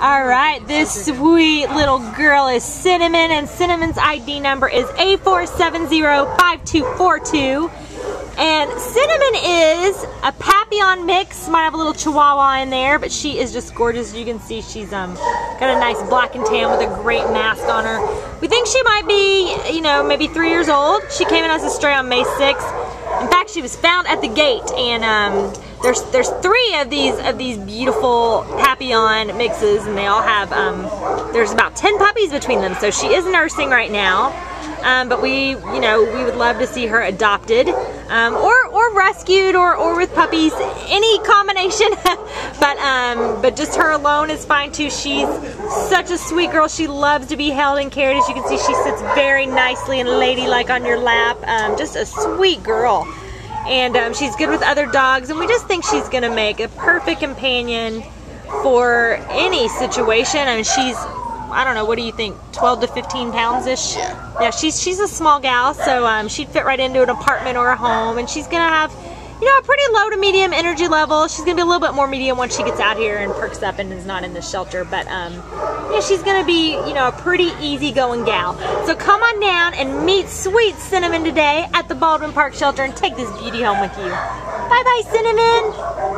Alright, this sweet little girl is Cinnamon, and Cinnamon's ID number is A4705242. And Cinnamon is a Papillon mix. Might have a little Chihuahua in there, but she is just gorgeous. You can see she's got a nice black and tan with a great mask on her. We think she might be, you know, maybe 3 years old. She came in as a stray on May 6th. In fact, she was found at the gate, and there's three of these beautiful Papillon mixes, and they all have there's about 10 puppies between them. So she is nursing right now. But we would love to see her adopted, or rescued, or with puppies, any combination. but just her alone is fine too. She's such a sweet girl. She loves to be held and carried. As you can see, she sits very nicely and ladylike on your lap. Just a sweet girl, and she's good with other dogs. And we just think she's gonna make a perfect companion for any situation. I mean, she's, I don't know, what do you think, 12 to 15 pounds-ish? Yeah, she's a small gal, so she'd fit right into an apartment or a home, and she's gonna have, you know, a pretty low to medium energy level. She's gonna be a little bit more medium once she gets out here and perks up and is not in the shelter, but yeah, she's gonna be, you know, a pretty easygoing gal. So come on down and meet sweet Cinnamon today at the Baldwin Park Shelter and take this beauty home with you. Bye-bye, Cinnamon!